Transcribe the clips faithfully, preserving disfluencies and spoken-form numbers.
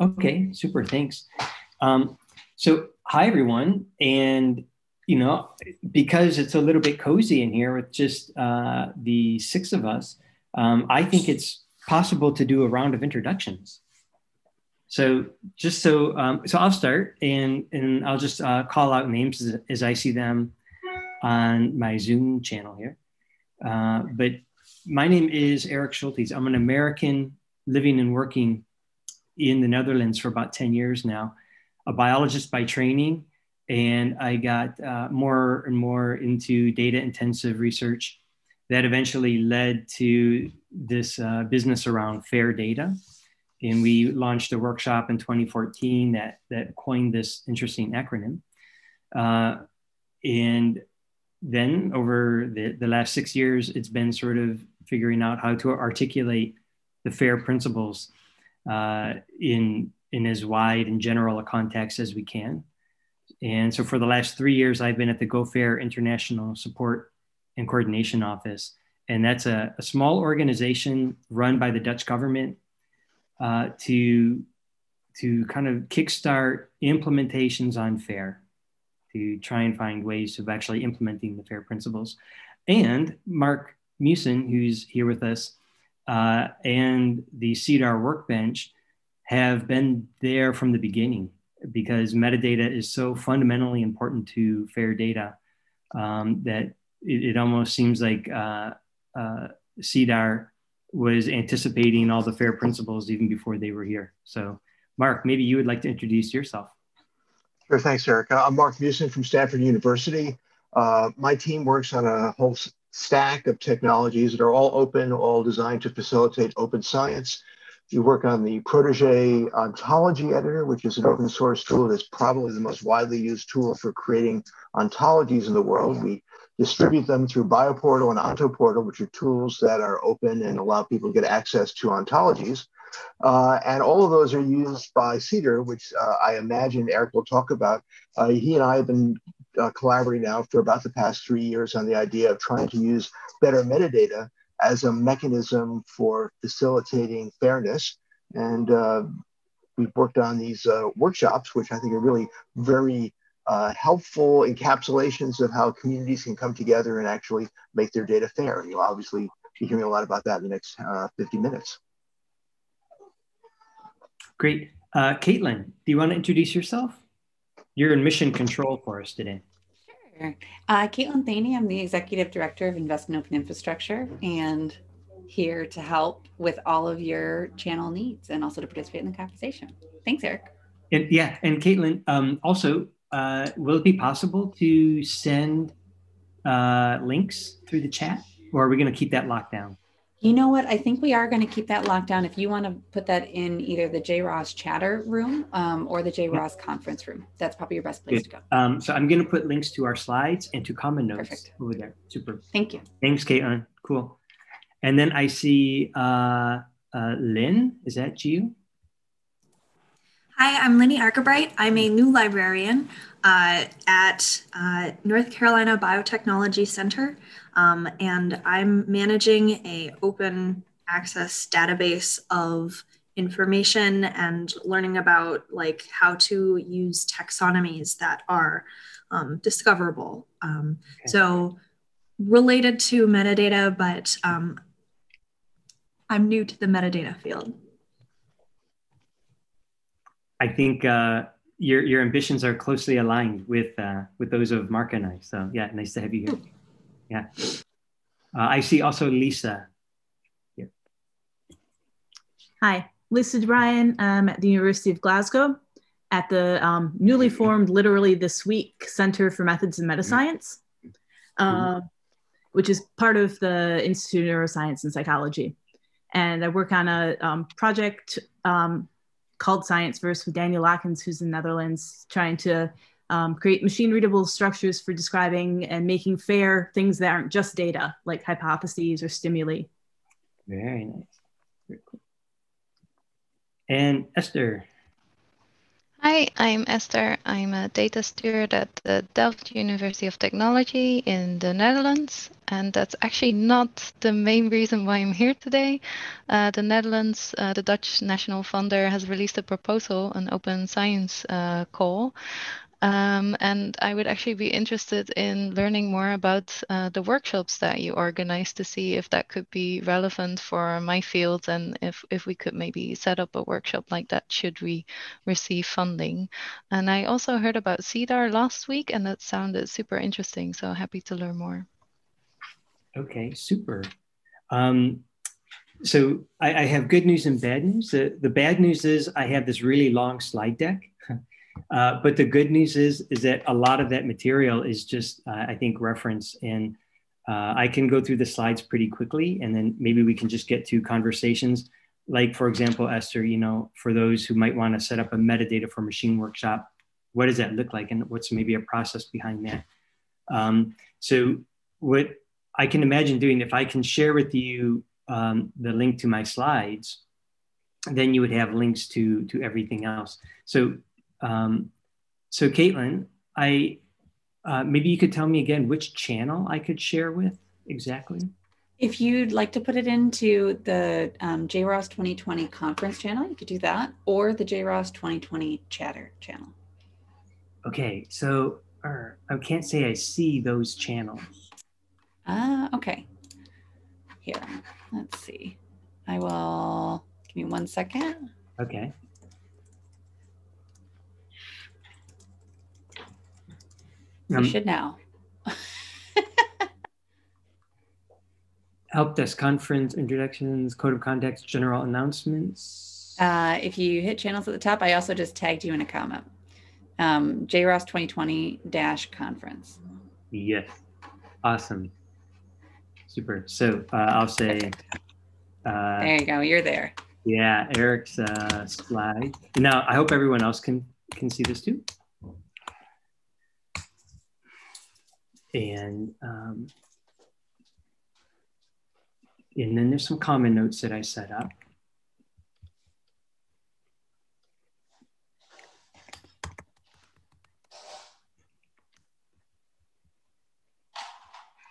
Okay, super, thanks. Um, so hi, everyone. And, you know, because it's a little bit cozy in here with just uh, the six of us, um, I think it's possible to do a round of introductions. So just so, um, so I'll start and, and I'll just uh, call out names as, as I see them on my Zoom channel here. Uh, but my name is Erik Schultes. I'm an American living and working in the Netherlands for about ten years now, a biologist by training. And I got uh, more and more into data intensive research that eventually led to this uh, business around FAIR data. And we launched a workshop in twenty fourteen that, that coined this interesting acronym. Uh, and then over the, the last six years, it's been sort of figuring out how to articulate the FAIR principles uh, in, in as wide and general a context as we can. And so for the last three years, I've been at the GoFair International Support and Coordination Office. And that's a, a small organization run by the Dutch government Uh, to, to kind of kickstart implementations on FAIR, to try and find ways of actually implementing the FAIR principles. And Mark Musen, who's here with us, uh, and the CEDAR workbench have been there from the beginning, because metadata is so fundamentally important to FAIR data um, that it, it almost seems like uh, uh, CEDAR was anticipating all the FAIR principles even before they were here. So Mark, maybe you would like to introduce yourself. Sure, thanks, Eric. I'm Mark Musen from Stanford University. Uh, my team works on a whole stack of technologies that are all open, all designed to facilitate open science. We work on the Protégé ontology editor, which is an open source tool that's probably the most widely used tool for creating ontologies in the world. We distribute them through BioPortal and OntoPortal, which are tools that are open and allow people to get access to ontologies. Uh, and all of those are used by CEDAR, which uh, I imagine Eric will talk about. Uh, he and I have been uh, collaborating now for about the past three years on the idea of trying to use better metadata as a mechanism for facilitating fairness. And uh, we've worked on these uh, workshops, which I think are really very Uh, helpful encapsulations of how communities can come together and actually make their data fair. And you'll obviously be hearing a lot about that in the next uh, fifty minutes. Great. Uh, Caitlin, do you want to introduce yourself? You're in mission control for us today. Sure. Uh, Caitlin Thaney, I'm the Executive Director of Invest in Open Infrastructure and here to help with all of your channel needs and also to participate in the conversation. Thanks, Eric. And, yeah, and Caitlin, um, also, Uh, will it be possible to send uh, links through the chat, or are we going to keep that locked down? You know what? I think we are going to keep that locked down. If you want to put that in either the J R O S chatter room um, or the J R O S yeah. conference room, that's probably your best place Good. to go. Um, so I'm going to put links to our slides and to common notes Perfect. over there. Super. Thank you. Thanks, Caitlin. Cool. And then I see uh, uh, Lynn. Is that you? Hi, I'm Lenny Arkerbright. I'm a new librarian uh, at uh, North Carolina Biotechnology Center, um, and I'm managing a open access database of information and learning about like how to use taxonomies that are um, discoverable. Um, okay. So related to metadata, but um, I'm new to the metadata field. I think uh, your, your ambitions are closely aligned with, uh, with those of Mark and I. So yeah, nice to have you here. Yeah. Uh, I see also Lisa. Yeah. Hi, Lisa DeBrian. I'm at the University of Glasgow at the um, newly formed, literally this week, Center for Methods in Meta Science, uh, which is part of the Institute of Neuroscience and Psychology. And I work on a um, project um, called Scienceverse with Daniel Lakens, who's in the Netherlands, trying to um, create machine-readable structures for describing and making FAIR things that aren't just data, like hypotheses or stimuli. Very nice. Very cool. And Esther. Hi, I'm Esther. I'm a data steward at the Delft University of Technology in the Netherlands. And that's actually not the main reason why I'm here today. Uh, the Netherlands, uh, the Dutch national funder, has released a proposal, an open science uh, call. Um, and I would actually be interested in learning more about uh, the workshops that you organize to see if that could be relevant for my field and if, if we could maybe set up a workshop like that should we receive funding. And I also heard about CEDAR last week and that sounded super interesting, so happy to learn more. Okay, super. Um, so I, I have good news and bad news. The, the bad news is I have this really long slide deck. Uh, but the good news is, is that a lot of that material is just, uh, I think, reference. And uh, I can go through the slides pretty quickly, and then maybe we can just get to conversations. Like, for example, Esther, you know, for those who might want to set up a metadata for machine workshop, what does that look like? And what's maybe a process behind that? Um, so what I can imagine doing, if I can share with you um, the link to my slides, then you would have links to, to everything else. So Um, so Caitlin, I, uh, maybe you could tell me again which channel I could share with exactly? If you'd like to put it into the um, J ROS twenty twenty conference channel, you could do that, or the J ROS twenty twenty chatter channel. Okay, so er, I can't say I see those channels. Ah, uh, okay. Here, let's see. I will, give me one second. Okay. You um, should now. Help desk conference, introductions, code of conduct, general announcements. Uh, if you hit channels at the top, I also just tagged you in a comment. Um, J ROS twenty twenty conference. Yes. Awesome. Super. So uh, I'll say. Uh, there you go. You're there. Yeah. Erik's uh, slide. Now, I hope everyone else can, can see this too. And, um, and then there's some common notes that I set up.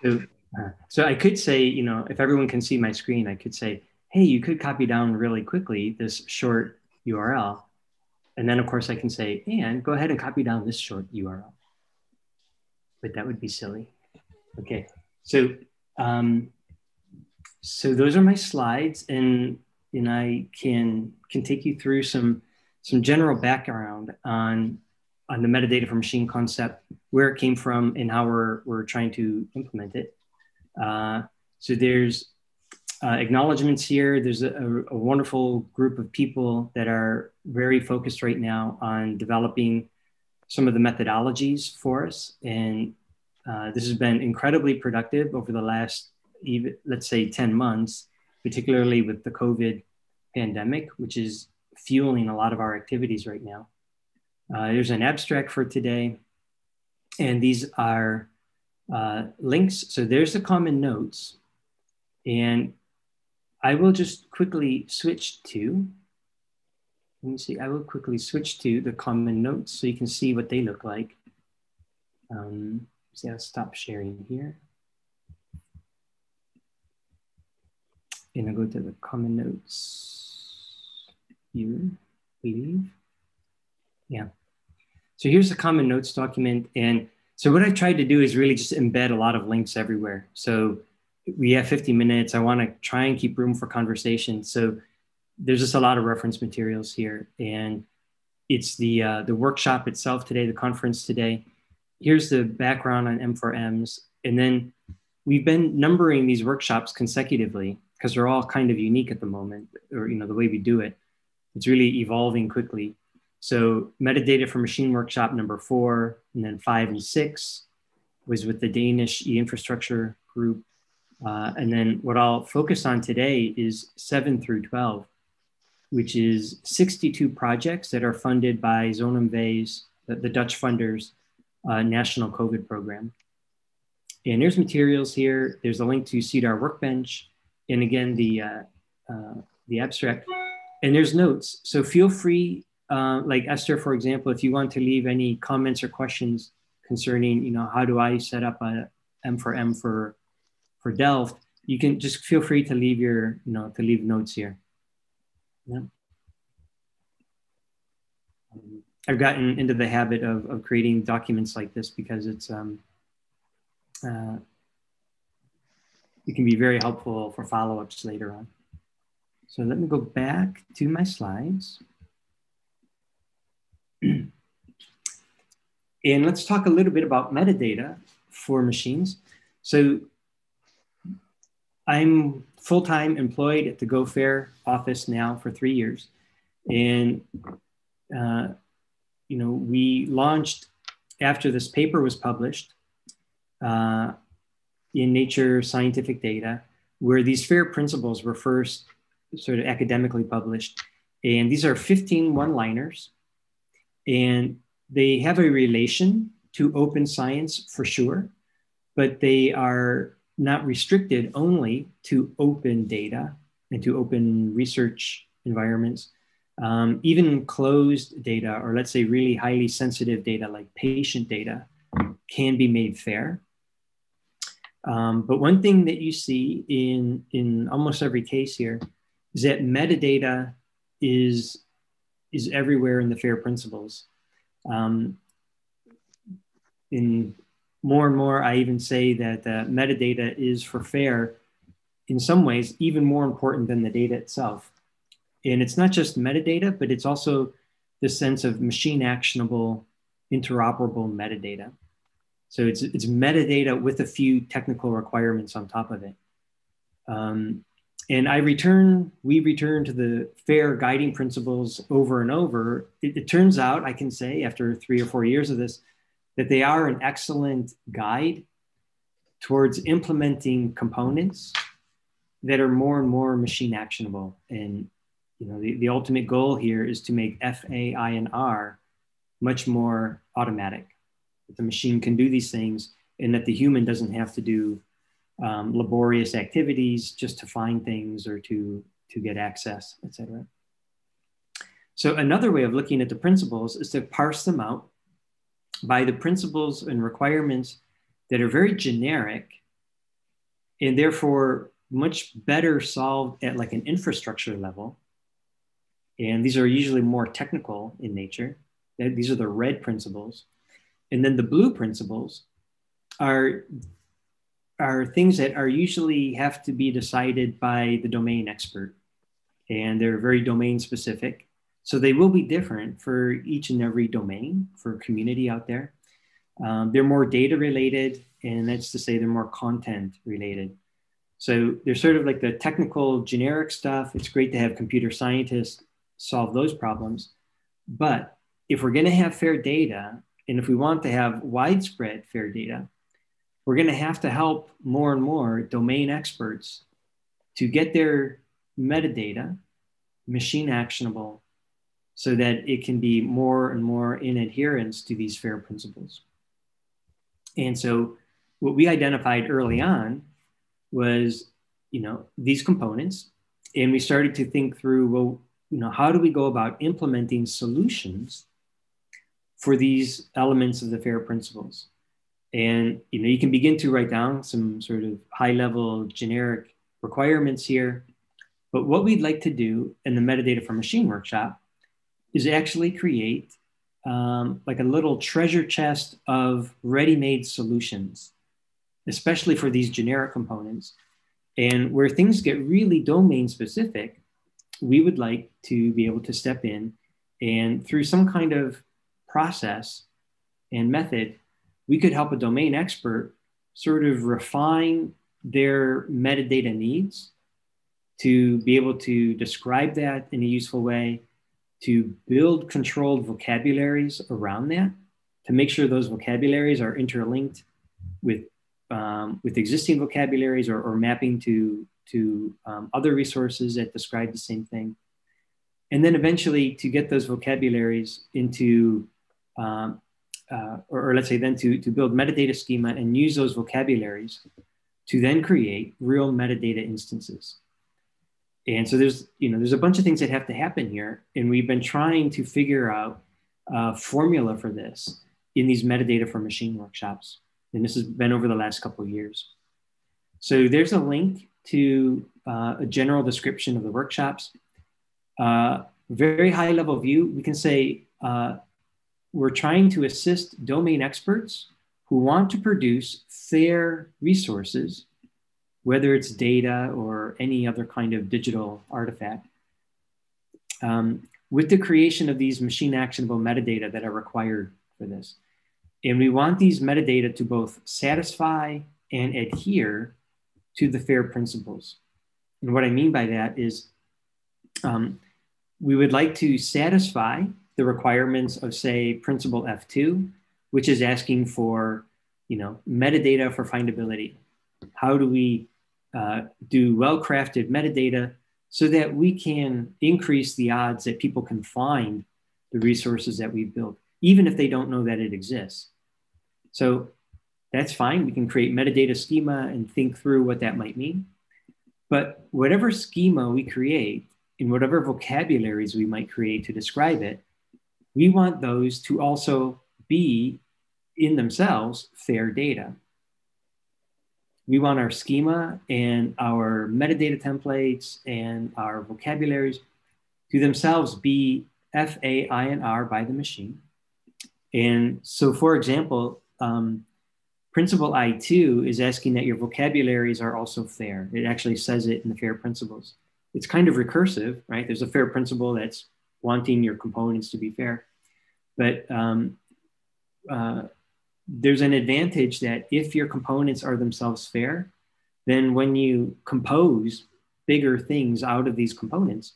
So, uh, so I could say, you know, if everyone can see my screen, I could say, hey, you could copy down really quickly this short U R L. And then of course I can say, and go ahead and copy down this short U R L. But that would be silly. Okay, so um, so those are my slides, and and I can can take you through some some general background on on the metadata for machine concept, where it came from, and how we're we're trying to implement it. Uh, so there's uh, acknowledgements here. There's a, a wonderful group of people that are very focused right now on developing some of the methodologies for us. And uh, this has been incredibly productive over the last, even, let's say ten months, particularly with the COVID pandemic, which is fueling a lot of our activities right now. Uh, there's an abstract for today. And these are uh, links. So there's the common notes. And I will just quickly switch to Let me see, I will quickly switch to the common notes so you can see what they look like. Um, so I'll stop sharing here. And I'll go to the common notes here, I believe. Yeah. So here's the common notes document. And so what I've tried to do is really just embed a lot of links everywhere. So we have fifty minutes. I want to try and keep room for conversation. So there's just a lot of reference materials here, and it's the uh, the workshop itself today, the conference today. Here's the background on M four Ms, and then we've been numbering these workshops consecutively because they're all kind of unique at the moment, or you know the way we do it. It's really evolving quickly. So metadata for machine workshop number four, and then five and six was with the Danish E-Infrastructure group, uh, and then what I'll focus on today is seven through twelve. Which is sixty-two projects that are funded by ZonMw's, the, the Dutch funders, uh, national COVID program. And there's materials here. There's a link to CEDAR Workbench. And again, the, uh, uh, the abstract. And there's notes. So feel free uh, like Esther, for example, if you want to leave any comments or questions concerning, you know, how do I set up a M four M for, for Delft, you can just feel free to leave your, you know, to leave notes here. Yeah. Um, I've gotten into the habit of, of creating documents like this because it's, um, uh, it can be very helpful for follow-ups later on. So let me go back to my slides. And let's talk a little bit about metadata for machines. So I'm full-time employed at the GoFair office now for three years. And uh, you know, we launched, after this paper was published uh, in Nature Scientific Data, where these FAIR principles were first sort of academically published. And these are fifteen one-liners, and they have a relation to open science for sure, but they are not restricted only to open data and to open research environments. Um, even closed data, or let's say really highly sensitive data like patient data, can be made FAIR. Um, but one thing that you see in, in almost every case here is that metadata is, is everywhere in the FAIR principles. Um, in more and more, I even say that uh, metadata is for FAIR in some ways even more important than the data itself. And it's not just metadata, but it's also the sense of machine actionable, interoperable metadata. So it's, it's metadata with a few technical requirements on top of it. Um, and I return, we return to the FAIR guiding principles over and over. It, it turns out, I can say after three or four years of this, that they are an excellent guide towards implementing components that are more and more machine actionable. And you know, the, the ultimate goal here is to make FAIR much more automatic, that the machine can do these things and that the human doesn't have to do um, laborious activities just to find things or to, to get access, et cetera. So another way of looking at the principles is to parse them out by the principles and requirements that are very generic and therefore much better solved at like an infrastructure level. And these are usually more technical in nature. These are the red principles. And then the blue principles are, are things that are usually have to be decided by the domain expert. And they're very domain specific. So they will be different for each and every domain, for community out there. Um, they're more data related, and that's to say they're more content related. So they're sort of like the technical generic stuff. It's great to have computer scientists solve those problems. But if we're going to have FAIR data, and if we want to have widespread FAIR data, we're going to have to help more and more domain experts to get their metadata machine actionable so that it can be more and more in adherence to these FAIR principles. And so what we identified early on was, you know, these components, and we started to think through, well, you know, how do we go about implementing solutions for these elements of the FAIR principles? And, you know, you can begin to write down some sort of high level generic requirements here, but what we'd like to do in the Metadata for Machine workshop is actually create um, like a little treasure chest of ready-made solutions, especially for these generic components. And where things get really domain specific, we would like to be able to step in and through some kind of process and method, we could help a domain expert sort of refine their metadata needs to be able to describe that in a useful way, to build controlled vocabularies around that, to make sure those vocabularies are interlinked with, um, with existing vocabularies or, or mapping to to um, other resources that describe the same thing. And then eventually to get those vocabularies into, um, uh, or, or let's say then to, to build metadata schema and use those vocabularies to then create real metadata instances. And so there's, you know, there's a bunch of things that have to happen here. And we've been trying to figure out a formula for this in these metadata for machine workshops. And this has been over the last couple of years. So there's a link to uh, a general description of the workshops. Uh, very high level view, we can say uh, we're trying to assist domain experts who want to produce FAIR resources, whether it's data or any other kind of digital artifact, um, with the creation of these machine actionable metadata that are required for this. And we want these metadata to both satisfy and adhere to the FAIR principles. And what I mean by that is um, we would like to satisfy the requirements of, say, principle F two, which is asking for, you know, metadata for findability. How do we uh, do well-crafted metadata so that we can increase the odds that people can find the resources that we build, even if they don't know that it exists? So that's fine. We can create metadata schema and think through what that might mean. But whatever schema we create, in whatever vocabularies we might create to describe it, we want those to also be in themselves FAIR data. We want our schema and our metadata templates and our vocabularies to themselves be FAIR by the machine. And so, for example, um, principle I two is asking that your vocabularies are also FAIR. It actually says it in the FAIR principles. It's kind of recursive, right? There's a FAIR principle that's wanting your components to be FAIR. But um, uh, there's an advantage that if your components are themselves FAIR, then when you compose bigger things out of these components,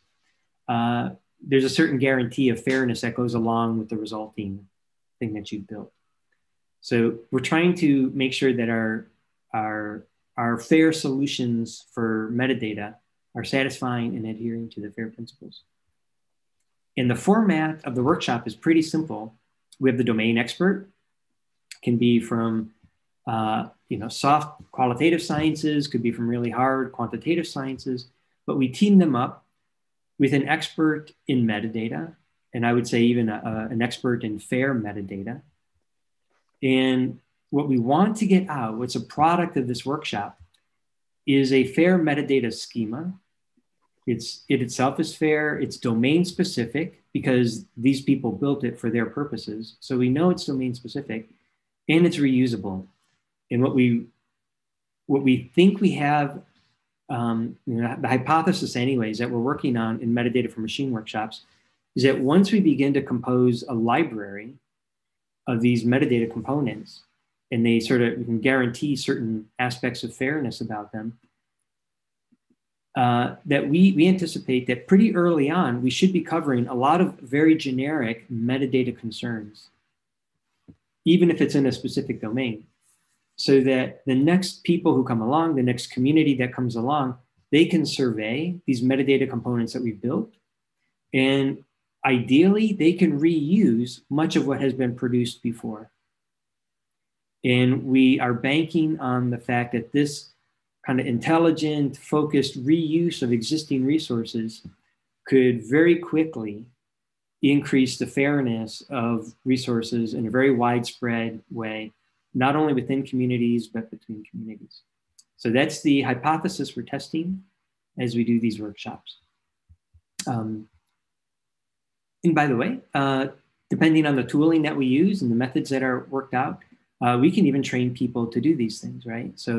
uh, there's a certain guarantee of fairness that goes along with the resulting thing that you've built. So we're trying to make sure that our, our, our FAIR solutions for metadata are satisfying and adhering to the FAIR principles. And the format of the workshop is pretty simple. We have the domain expert, can be from uh, you know, soft qualitative sciences, could be from really hard quantitative sciences, but we team them up with an expert in metadata, and I would say even a, a, an expert in FAIR metadata. And what we want to get out, what's a product of this workshop, is a FAIR metadata schema. It's, it itself is FAIR, it's domain specific because these people built it for their purposes. So we know it's domain specific and it's reusable. And what we, what we think we have, um, you know, the hypothesis anyways that we're working on in metadata for machine workshops is that once we begin to compose a library of these metadata components, and they sort of, we can guarantee certain aspects of fairness about them, uh, that we, we anticipate that pretty early on, we should be covering a lot of very generic metadata concerns, even if it's in a specific domain, so that the next people who come along, the next community that comes along, they can survey these metadata components that we've built. And ideally, they can reuse much of what has been produced before. And we are banking on the fact that this kind of intelligent, focused reuse of existing resources could very quickly increase the fairness of resources in a very widespread way, not only within communities, but between communities. So that's the hypothesis we're testing as we do these workshops. Um, and by the way, uh, depending on the tooling that we use and the methods that are worked out, Uh, we can even train people to do these things, right? So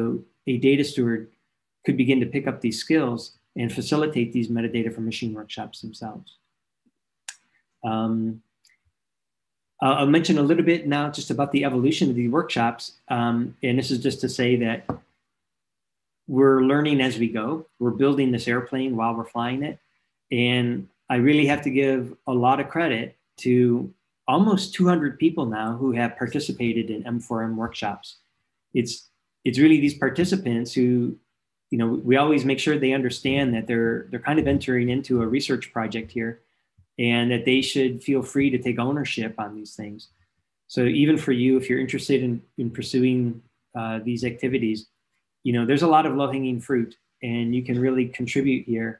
a data steward could begin to pick up these skills and facilitate these metadata for machine workshops themselves. Um, I'll mention a little bit now just about the evolution of the workshops. Um, and this is just to say that we're learning as we go. We're building this airplane while we're flying it. And I really have to give a lot of credit to almost two hundred people now who have participated in M four M workshops. It's, it's really these participants who, you know, we always make sure they understand that they're, they're kind of entering into a research project here and that they should feel free to take ownership on these things. So even for you, if you're interested in, in pursuing uh, these activities, you know, there's a lot of low-hanging fruit and you can really contribute here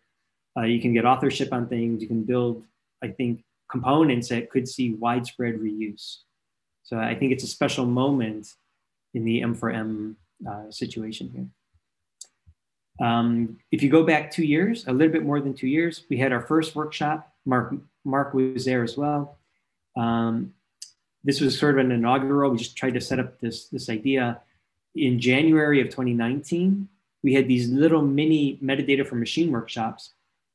Uh, you can get authorship on things. You can build, I think, components that could see widespread reuse. So I think it's a special moment in the M four M uh, situation here. Um, if you go back two years, a little bit more than two years, we had our first workshop. Mark, Mark was there as well. Um, this was sort of an inaugural. We just tried to set up this, this idea. In January of twenty nineteen, we had these little mini metadata for machine workshops,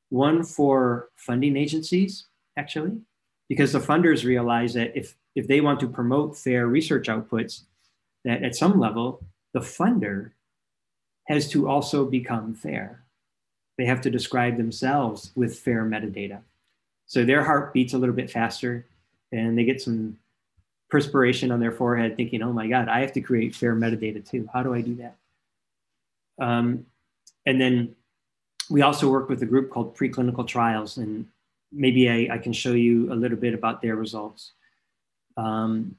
one for funding agencies, actually, because the funders realize that if, if they want to promote FAIR research outputs, that at some level, the funder has to also become FAIR. They have to describe themselves with FAIR metadata. So their heart beats a little bit faster and they get some perspiration on their forehead thinking, oh my God, I have to create FAIR metadata too. How do I do that? Um, and then we also work with a group called Preclinical Trials, and maybe I, I can show you a little bit about their results. Um,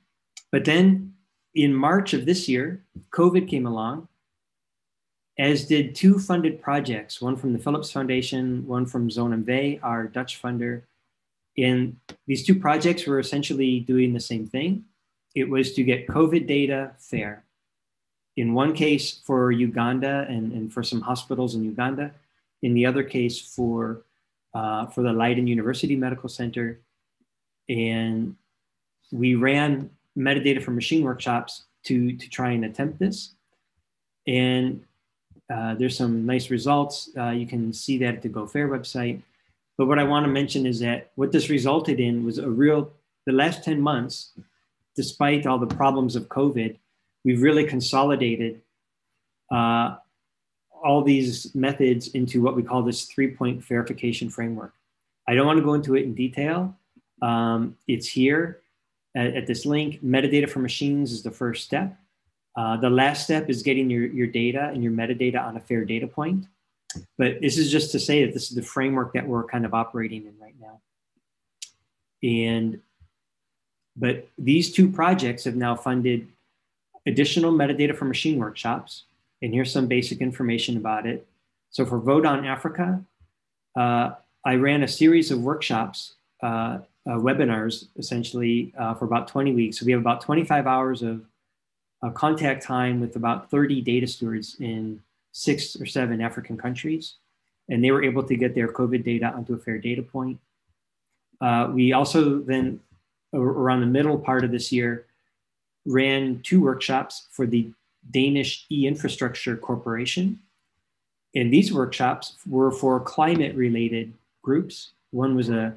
but then in March of this year, COVID came along, as did two funded projects, one from the Philips Foundation, one from ZonMw, our Dutch funder. And these two projects were essentially doing the same thing. It was to get COVID data FAIR. In one case for Uganda and, and for some hospitals in Uganda, in the other case for, uh, for the Leiden University Medical Center. And we ran metadata for machine workshops to, to try and attempt this. And uh, there's some nice results. Uh, you can see that at the GoFair website. But what I want to mention is that what this resulted in was a real, the last ten months, despite all the problems of COVID, we've really consolidated uh, all these methods into what we call this three-point verification framework. I don't want to go into it in detail. Um, it's here at, at this link. Metadata for machines is the first step. Uh, the last step is getting your, your data and your metadata on a FAIR data point. But this is just to say that this is the framework that we're kind of operating in right now. And, but these two projects have now funded additional metadata for machine workshops. And here's some basic information about it. So for Vote on Africa, uh, I ran a series of workshops, uh, uh, webinars essentially uh, for about twenty weeks. So we have about twenty-five hours of uh, contact time with about thirty data stewards in six or seven African countries. And they were able to get their COVID data onto a FAIR data point. Uh, we also then, around the middle part of this year, ran two workshops for the Danish E-Infrastructure Corporation. And these workshops were for climate-related groups. One was a,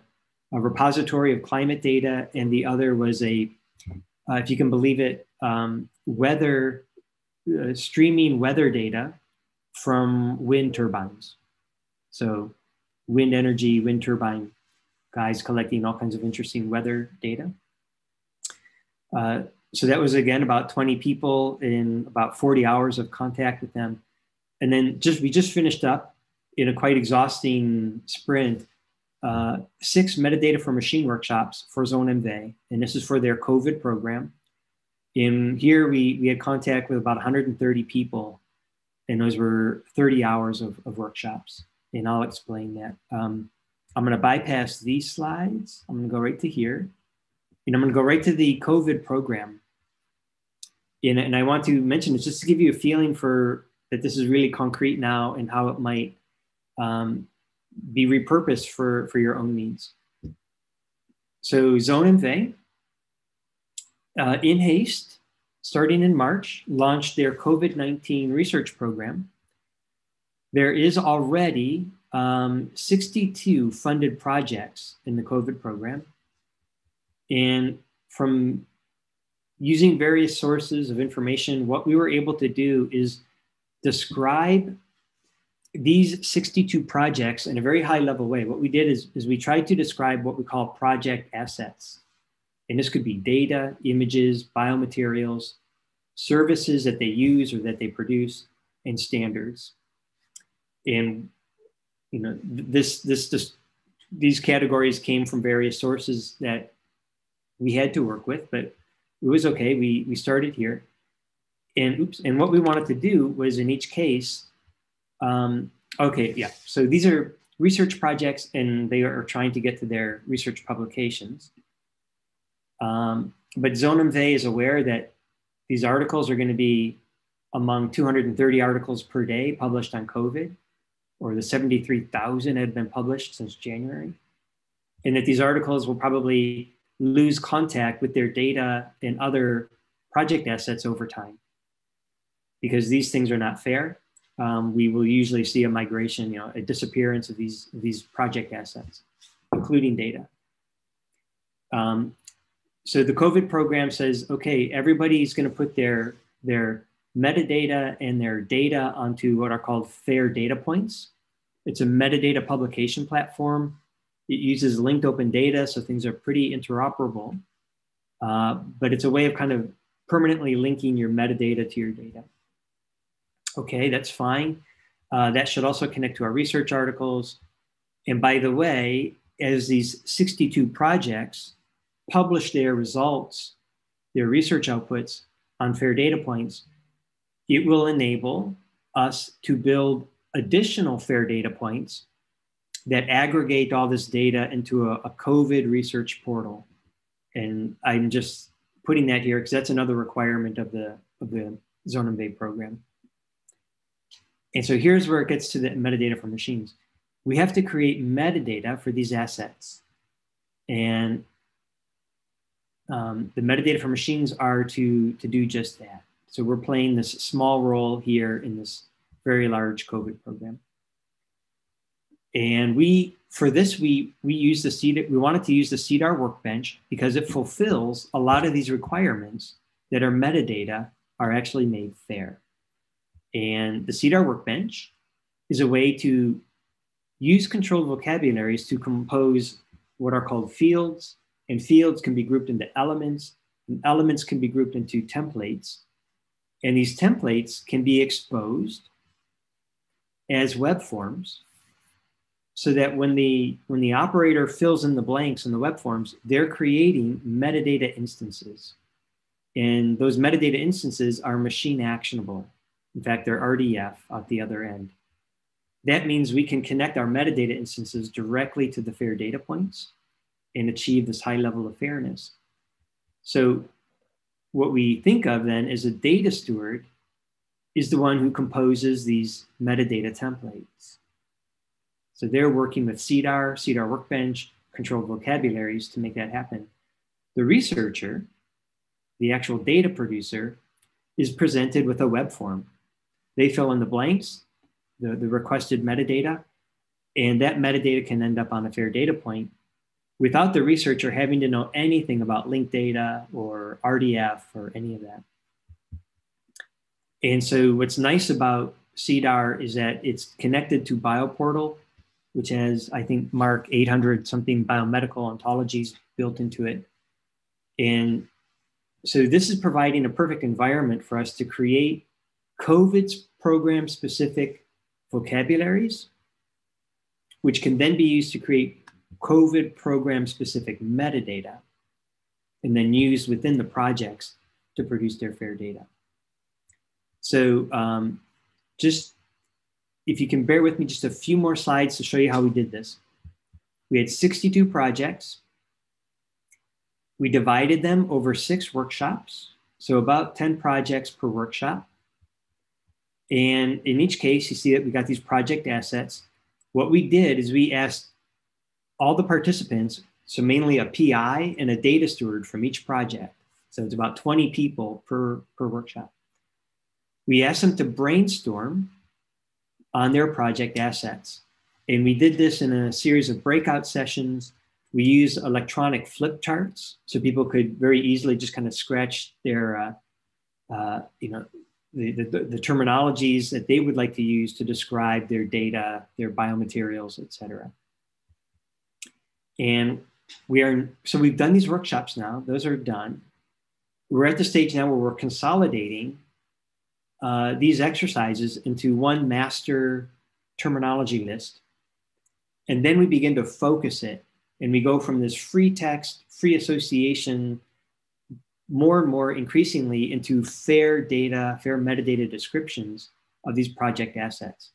a repository of climate data, and the other was a, uh, if you can believe it, um, weather, uh, streaming weather data from wind turbines. So wind energy, wind turbine guys collecting all kinds of interesting weather data. Uh, So that was, again, about twenty people in about forty hours of contact with them. And then just we just finished up in a quite exhausting sprint, uh, six metadata for machine workshops for ZonMw. And this is for their COVID program. In here, we, we had contact with about one hundred thirty people. And those were thirty hours of, of workshops. And I'll explain that. Um, I'm going to bypass these slides. I'm going to go right to here. And I'm going to go right to the COVID program. And, and I want to mention this just to give you a feeling for that this is really concrete now and how it might um, be repurposed for, for your own needs. So ZonMw, uh, in haste, starting in March, launched their COVID nineteen research program. There is already um, sixty-two funded projects in the COVID program. And from using various sources of information, what we were able to do is describe these sixty-two projects in a very high level way. What we did is, is we tried to describe what we call project assets. And this could be data, images, biomaterials, services that they use or that they produce, and standards. And you know, this, this, this, these categories came from various sources that we had to work with, but it was okay. We, we started here. And oops, and what we wanted to do was in each case, um, okay, yeah. So these are, research projects, and they are trying to get to their research publications. Um, but ZonMw is aware that these articles are going to be among two hundred thirty articles per day published on COVID, or the seventy-three thousand had been published since January, and that these articles will probably lose contact with their data and other project assets over time, because these things are not fair. Um, we will usually see a migration, you know, a disappearance of these, these project assets, including data. Um, so the COVID program says, okay, everybody's gonna put their, their metadata and their data onto what are called FAIR data points. It's a metadata publication platform. It uses linked open data, so things are pretty interoperable, uh, but it's a way of kind of permanently linking your metadata to your data. Okay, that's fine. Uh, that should also connect to our research articles. And by the way, as these sixty-two projects publish their results, their research outputs on FAIR data points, it will enable us to build additional FAIR data points that aggregate all this data into a, a COVID research portal. And I'm just putting that here because that's another requirement of the, of the ZonMw program. And so here's where it gets to the metadata for machines. We have to create metadata for these assets. And um, the metadata for machines are to, to do just that. So we're playing this small role here in this very large COVID program. And we, for this, we, we, use the CEDAR, we wanted to use the CEDAR workbench because it fulfills a lot of these requirements that our metadata are actually made fair. And the CEDAR workbench is a way to use controlled vocabularies to compose what are called fields, and fields can be grouped into elements, and elements can be grouped into templates, and these templates can be exposed as web forms so that when the, when the operator fills in the blanks in the web forms, they're creating metadata instances. And those metadata instances are machine actionable. In fact, they're R D F at the other end. That means we can connect our metadata instances directly to the FAIR data points and achieve this high level of fairness. So what we think of then is a data steward is the one who composes these metadata templates. So they're working with CEDAR, CEDAR Workbench, controlled vocabularies to make that happen. The researcher, the actual data producer, is presented with a web form. They fill in the blanks, the, the requested metadata, and that metadata can end up on a FAIR data point without the researcher having to know anything about linked data or R D F or any of that. And so what's nice about CEDAR is that it's connected to BioPortal, which has, I think, Mark, eight hundred something biomedical ontologies built into it. And so this is providing a perfect environment for us to create COVID's program specific vocabularies, which can then be used to create COVID program specific metadata and then used within the projects to produce their FAIR data. So um, just, if you can bear with me, just a few more slides to show you how we did this. We had sixty-two projects. We divided them over six workshops, so about ten projects per workshop. And in each case, you see that we got these project assets. What we did is we asked all the participants, so mainly a P I and a data steward from each project. So it's about twenty people per, per workshop. We asked them to brainstorm on their project assets. And we did this in a series of breakout sessions. We use electronic flip charts, so people could very easily just kind of scratch their, uh, uh, you know, the, the, the terminologies that they would like to use to describe their data, their biomaterials, et cetera. And we are, so we've done these workshops now, those are done. We're at the stage now where we're consolidating uh, these exercises into one master terminology list. And then we begin to focus it. And we go from this free text, free association, more and more increasingly into FAIR data, FAIR metadata descriptions of these project assets.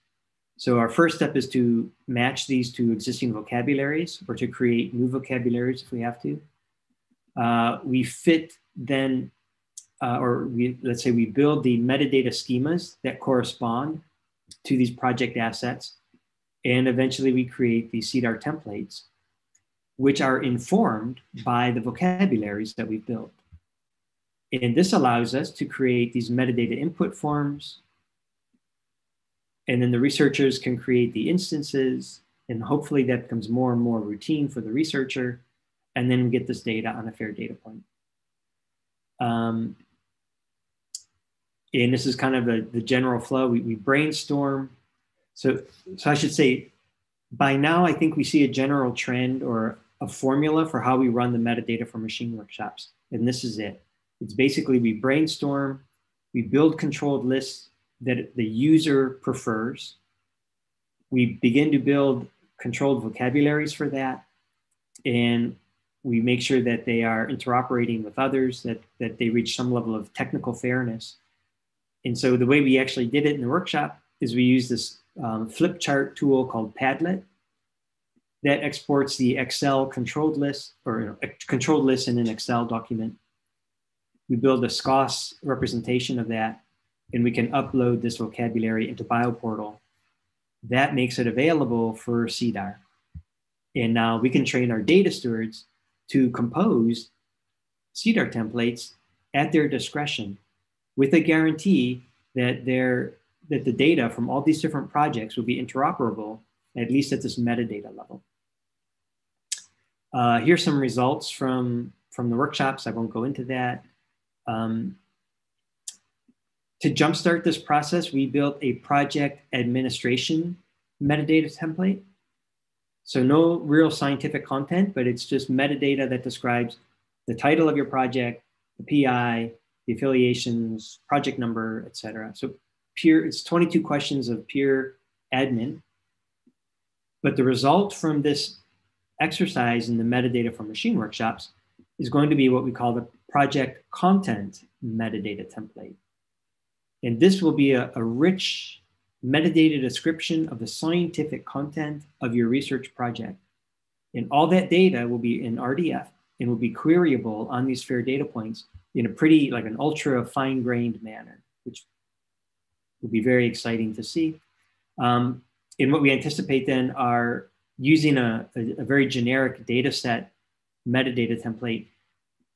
So our first step is to match these to existing vocabularies or to create new vocabularies if we have to. Uh, we fit then, uh, or we, let's say we build the metadata schemas that correspond to these project assets. And eventually we create the CEDAR templates, which are informed by the vocabularies that we built. And this allows us to create these metadata input forms. And then the researchers can create the instances, and hopefully that becomes more and more routine for the researcher, and then we get this data on a FAIR data point. Um, and this is kind of the, the general flow. We, we brainstorm. So, so I should say, by now, I think we see a general trend or a formula for how we run the metadata for machine workshops. And this is it. It's basically we brainstorm, we build controlled lists that the user prefers. We begin to build controlled vocabularies for that. And we make sure that they are interoperating with others, that, that they reach some level of technical fairness. And so the way we actually did it in the workshop is we use this um, flip chart tool called Padlet that exports the Excel controlled list, or you know, a controlled list in an Excel document. We build a SCOS representation of that, and we can upload this vocabulary into BioPortal. That makes it available for CEDAR. And now we can train our data stewards to compose CEDAR templates at their discretion, with a guarantee that, their, that the data from all these different projects will be interoperable, at least at this metadata level. Uh, here's some results from, from the workshops. I won't go into that. Um, To jumpstart this process, we built a project administration metadata template. So no real scientific content, but it's just metadata that describes the title of your project, the P I, the affiliations, project number, et cetera. So pure, it's twenty-two questions of pure admin. But the result from this exercise in the metadata for machine workshops is going to be what we call the project content metadata template. And this will be a, a rich metadata description of the scientific content of your research project. And all that data will be in R D F and will be queryable on these FAIR data points in a pretty, like an ultra fine-grained manner, which will be very exciting to see. Um, and what we anticipate then are using a, a, a very generic data set metadata template.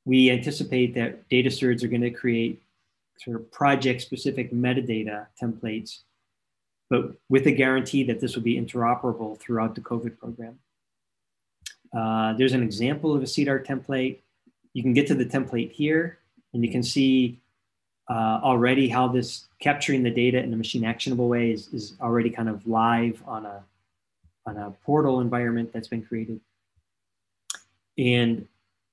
We anticipate that data stewards are going to create sort of project-specific metadata templates, but with a guarantee that this will be interoperable throughout the COVID program. Uh, there's an example of a CEDAR template. You can get to the template here, and you can see uh, already how this capturing the data in a machine actionable way is, is already kind of live on a, on a portal environment that's been created. And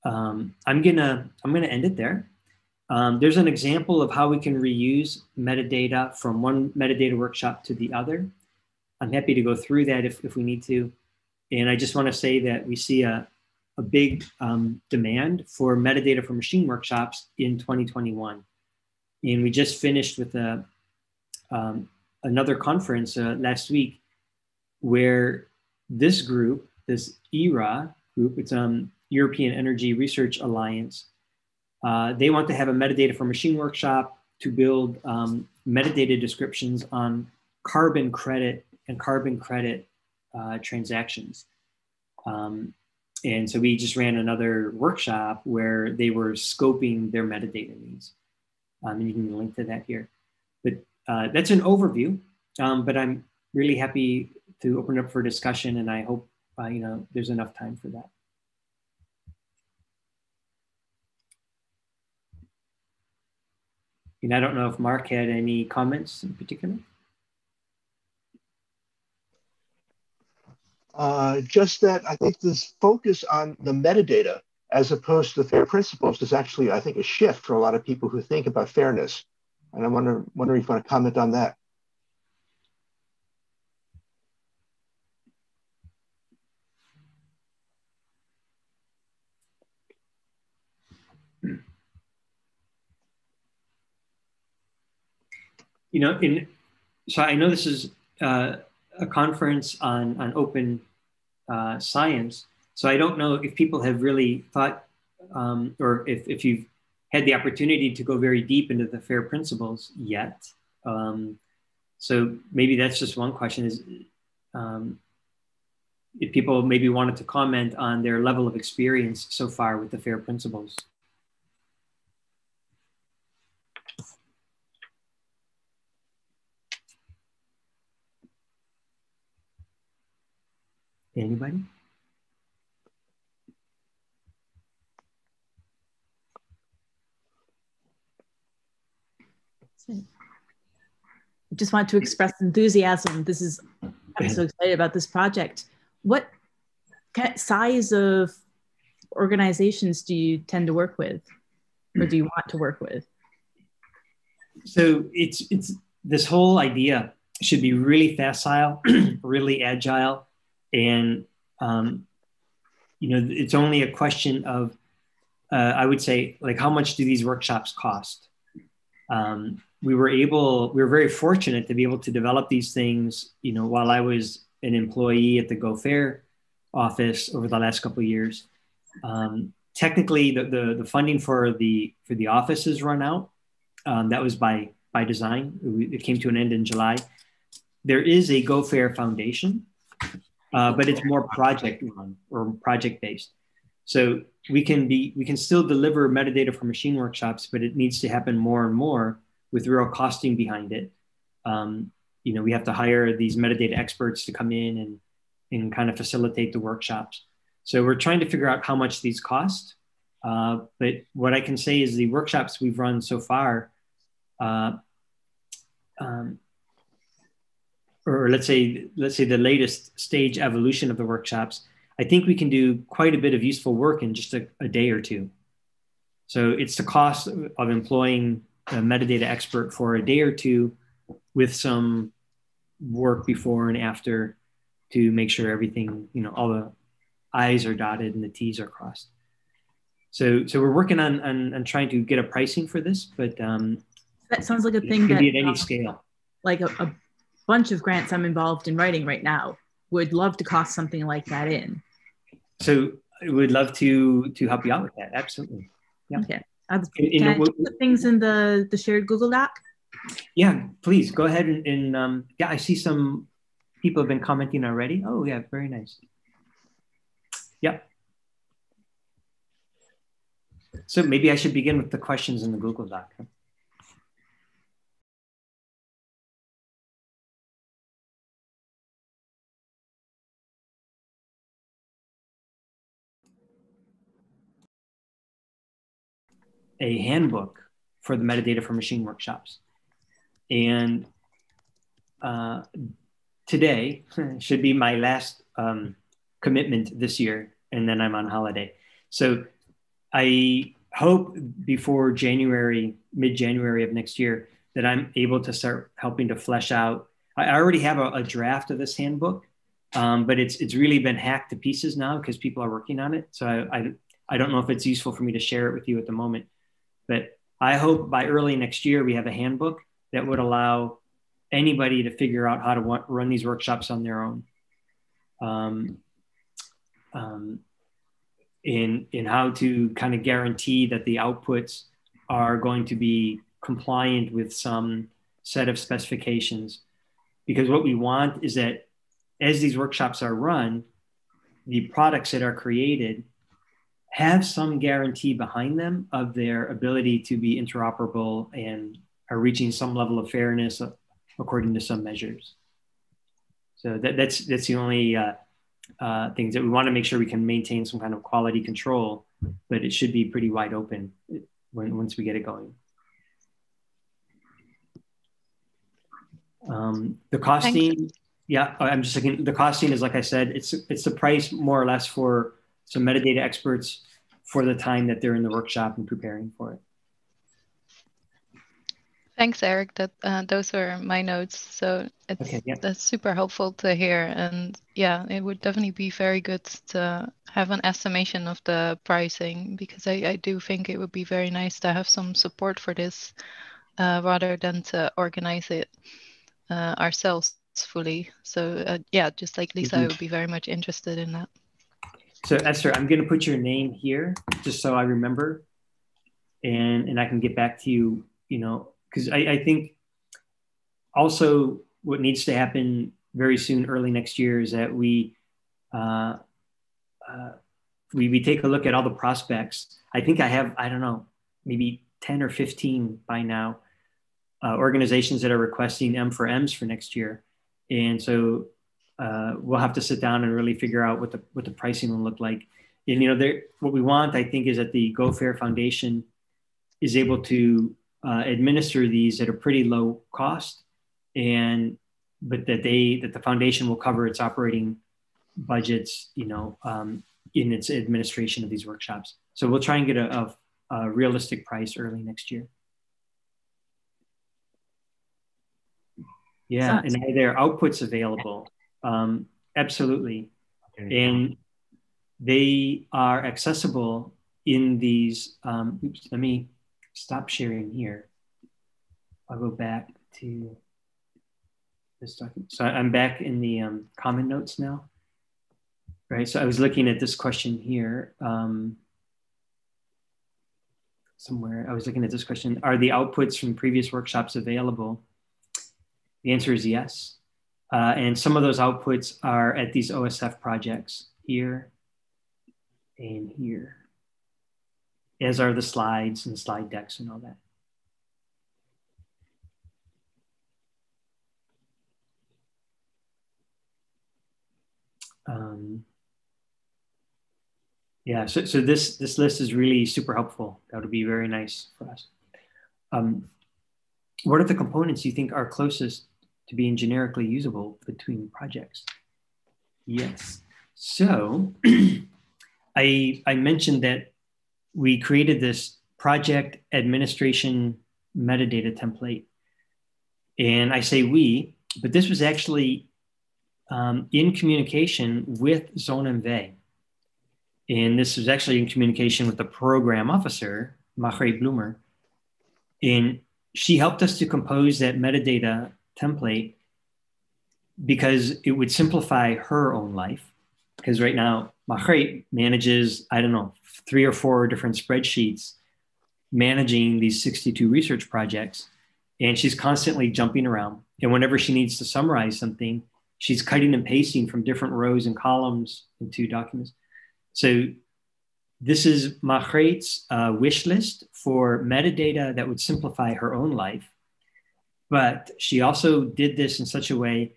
um, I'm gonna, I'm gonna end it there. Um, there's an example of how we can reuse metadata from one metadata workshop to the other. I'm happy to go through that if, if we need to. And I just want to say that we see a, a big um, demand for metadata for machine workshops in twenty twenty-one. And we just finished with a, um, another conference uh, last week where this group, this EERA group, it's um, European Energy Research Alliance, Uh, they want to have a metadata for machine workshop to build um, metadata descriptions on carbon credit and carbon credit uh, transactions. Um, and so we just ran another workshop where they were scoping their metadata needs. Um, and you can link to that here. But uh, that's an overview, um, but I'm really happy to open up for discussion, and I hope uh, you know, there's enough time for that. And I don't know if Mark had any comments in particular. Uh, just that I think this focus on the metadata as opposed to the FAIR principles is actually, I think, a shift for a lot of people who think about fairness. And I'm wondering, wondering if you want to comment on that. You know, in, so I know this is uh, a conference on, on open uh, science. So I don't know if people have really thought, um, or if, if you've had the opportunity to go very deep into the FAIR principles yet. Um, so maybe that's just one question is, um, if people maybe wanted to comment on their level of experience so far with the FAIR principles. Anybody? I just want to express enthusiasm. This is, I'm so excited about this project. What size of organizations do you tend to work with, or do you want to work with? So it's, it's this whole idea should be really facile, really agile. And, um, you know, it's only a question of, uh, I would say, like, how much do these workshops cost? Um, we were able, we were very fortunate to be able to develop these things, you know, while I was an employee at the GoFair office over the last couple of years. Um, technically, the, the, the funding for the, for the office has run out. Um, that was by, by design. It came to an end in July. There is a GO FAIR Foundation. Uh, but it's more project run or project based. So we can be, we can still deliver metadata for machine workshops, but it needs to happen more and more with real costing behind it. Um, you know, we have to hire these metadata experts to come in and, and kind of facilitate the workshops. So we're trying to figure out how much these cost. Uh, but what I can say is the workshops we've run so far, uh, um, or let's say, let's say the latest stage evolution of the workshops, I think we can do quite a bit of useful work in just a, a day or two. So it's the cost of employing a metadata expert for a day or two with some work before and after to make sure everything, you know, all the I's are dotted and the T's are crossed. So, so we're working on, on, on trying to get a pricing for this, but um, that sounds like a thing that can be at any scale. Like a, a bunch of grants I'm involved in writing right now would love to cost something like that in. So I would love to to help you out with that. Absolutely. Yeah. Okay. Can in, I put the things in the, the shared Google Doc? Yeah, please go ahead and, and um, yeah, I see some people have been commenting already. Oh yeah, very nice. Yeah. So maybe I should begin with the questions in the Google Doc. Huh? A handbook for the metadata for machine workshops. And uh, today should be my last um, commitment this year, and then I'm on holiday. So I hope before January, mid-January of next year, that I'm able to start helping to flesh out. I already have a, a draft of this handbook, um, but it's, it's really been hacked to pieces now because people are working on it. So I, I, I don't know if it's useful for me to share it with you at the moment. But I hope by early next year, we have a handbook that would allow anybody to figure out how to want, run these workshops on their own. Um, um, in, in how to kind of guarantee that the outputs are going to be compliant with some set of specifications. Because what we want is that as these workshops are run, the products that are created have some guarantee behind them of their ability to be interoperable and are reaching some level of fairness according to some measures. So that, that's, that's the only uh, uh, things that we want to make sure we can maintain some kind of quality control, but it should be pretty wide open when, once we get it going. Um, the costing, yeah, I'm just looking, the costing is, like I said, it's, it's the price more or less for So metadata experts for the time that they're in the workshop and preparing for it. Thanks, Eric. That uh, those are my notes. So it's, okay, yeah. That's super helpful to hear. And yeah, it would definitely be very good to have an estimation of the pricing, because I, I do think it would be very nice to have some support for this uh, rather than to organize it uh, ourselves. fully. So uh, yeah, just like Lisa, mm-hmm. I would be very much interested in that. So Esther, I'm going to put your name here just so I remember, and and I can get back to you, you know, because I, I think also what needs to happen very soon, early next year, is that we, uh, uh, we, we take a look at all the prospects. I think I have, I don't know, maybe ten or fifteen by now, uh, organizations that are requesting M four Ms for next year. And so uh, we'll have to sit down and really figure out what the, what the pricing will look like. And, you know, there, what we want, I think, is that the GO FAIR Foundation is able to uh, administer these at a pretty low cost, and but that they that the foundation will cover its operating budgets, you know, um, in its administration of these workshops. So we'll try and get a, a, a realistic price early next year. Yeah, and are there outputs available? Um, absolutely, and they are accessible in these. Um, oops, let me stop sharing here. I'll go back to this document. So I'm back in the um, common notes now, right? So I was looking at this question here um, somewhere. I was looking at this question. Are the outputs from previous workshops available? The answer is yes. Uh, and some of those outputs are at these O S F projects here and here, as are the slides and slide decks and all that. Um, yeah, so, so this, this list is really super helpful. That would be very nice for us. Um, What are the components you think are closest to being generically usable between projects? Yes. So I, I mentioned that we created this project administration metadata template. And I say we, but this was actually um, in communication with ZonMw. And this was actually in communication with the program officer, Marije Bloemer. And she helped us to compose that metadata template because it would simplify her own life. Because right now, Marije manages, I don't know, three or four different spreadsheets managing these sixty-two research projects. And she's constantly jumping around. And whenever she needs to summarize something, she's cutting and pasting from different rows and columns into documents. So this is Marije's uh, wish list for metadata that would simplify her own life. But she also did this in such a way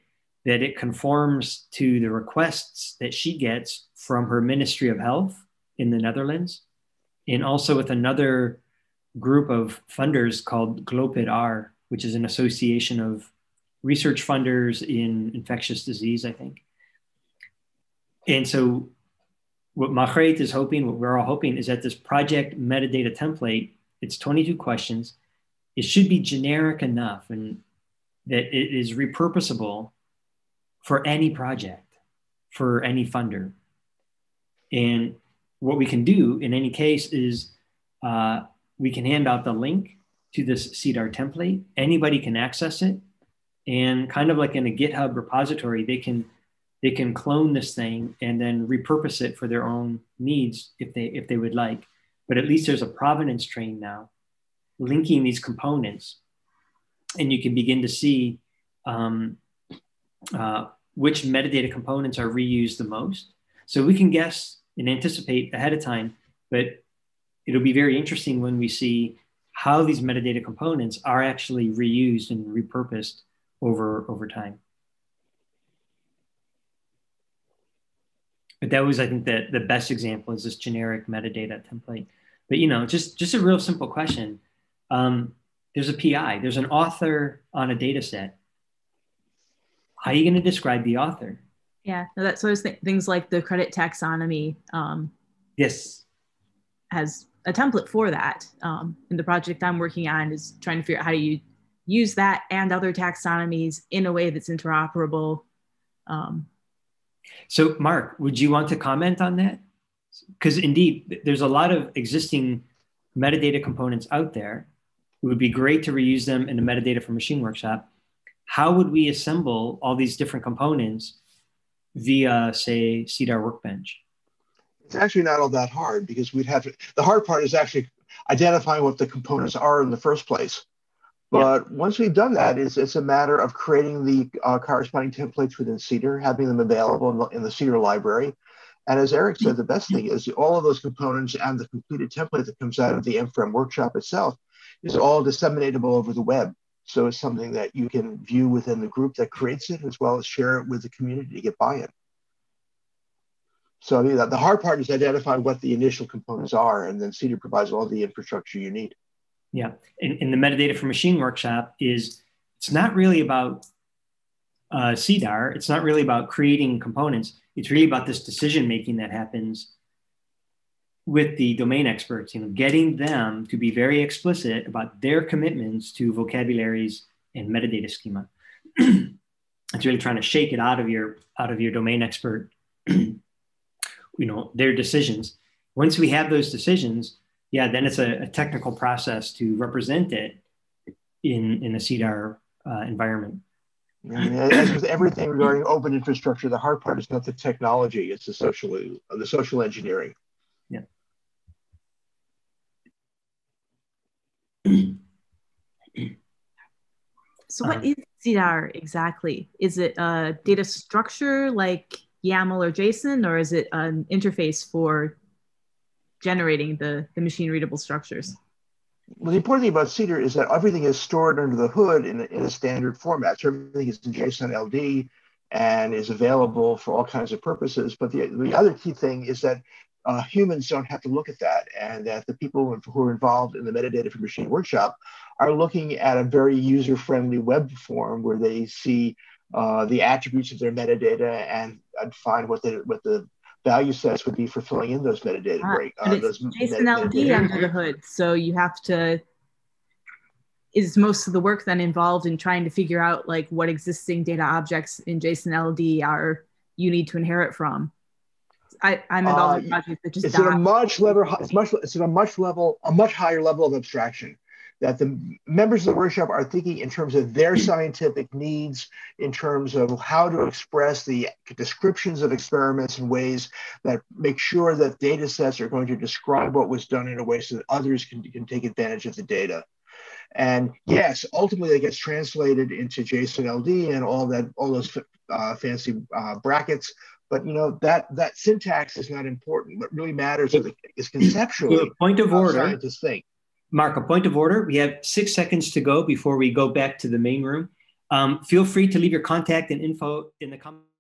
that it conforms to the requests that she gets from her Ministry of Health in the Netherlands, and also with another group of funders called GLOPID R, which is an association of research funders in infectious disease, I think. And so what Marije is hoping, what we're all hoping, is that this project metadata template, it's twenty-two questions, it should be generic enough and that it is repurposable for any project, for any funder. And what we can do in any case is uh, we can hand out the link to this CEDAR template. Anybody can access it, and kind of like in a GitHub repository, they can They can clone this thing and then repurpose it for their own needs if they if they would like. But at least there's a provenance train now linking these components, and you can begin to see um, uh, which metadata components are reused the most. So we can guess and anticipate ahead of time, but it'll be very interesting when we see how these metadata components are actually reused and repurposed over, over time. But that was, I think, that the best example is this generic metadata template. But, you know, just, just a real simple question. Um, there's a P I, there's an author on a data set. How are you going to describe the author? Yeah, no, that's those th things like the credit taxonomy. Um, yes. Has a template for that. Um, and the project I'm working on is trying to figure out how do you use that and other taxonomies in a way that's interoperable. Um, So Mark, would you want to comment on that? Because indeed, there's a lot of existing metadata components out there. It would be great to reuse them in the metadata for machine workshop. how would we assemble all these different components via, say, CEDAR Workbench? It's actually not all that hard, because we'd have to, the hard part is actually identifying what the components are in the first place. But yeah. once we've done that, it's, it's a matter of creating the uh, corresponding templates within CEDAR, having them available in the, in the CEDAR library. And as Erik said, the best thing is all of those components and the completed template that comes out of the M four M workshop itself is all disseminatable over the web. So it's something that you can view within the group that creates it, as well as share it with the community to get buy-in. So I mean, the hard part is identifying what the initial components are, and then CEDAR provides all the infrastructure you need. Yeah, and, and the metadata for machine workshop is, it's not really about uh, CEDAR, it's not really about creating components, it's really about this decision-making that happens with the domain experts, you know, getting them to be very explicit about their commitments to vocabularies and metadata schema. It's really trying to shake it out of your, out of your domain expert, you know, their decisions. Once we have those decisions, yeah, then it's a, a technical process to represent it in, in a CEDAR uh, environment. And as with everything regarding open infrastructure, the hard part is not the technology, it's the social, the social engineering. Yeah. So what um, is CEDAR exactly? Is it a data structure like YAML or JSON, or is it an interface for generating the, the machine readable structures? Well, the important thing about CEDAR is that everything is stored under the hood in a, in a standard format. So everything is in JSON L D and is available for all kinds of purposes. But the, the other key thing is that Uh, humans don't have to look at that, and that the people who are involved in the metadata for machine workshop are looking at a very user-friendly web form where they see uh, the attributes of their metadata and, and find what the what the value sets would be for filling in those metadata. Ah, break, uh, those JSON L D under the hood, so you have to. Is most of the work then involved in trying to figure out like what existing data objects in JSON L D are you need to inherit from? I, I'm involved in uh, projects that just it's at a much level, it's much it's at a much level, a much higher level of abstraction, that the members of the workshop are thinking in terms of their scientific needs, in terms of how to express the descriptions of experiments in ways that make sure that data sets are going to describe what was done in a way so that others can, can take advantage of the data. And yes, ultimately, that gets translated into JSON L D and all that, all those uh, fancy uh, brackets. But you know, that that syntax is not important. What really matters is conceptually. So a point of order. Mark, a point of order. We have six seconds to go before we go back to the main room. Um, feel free to leave your contact and info in the comments.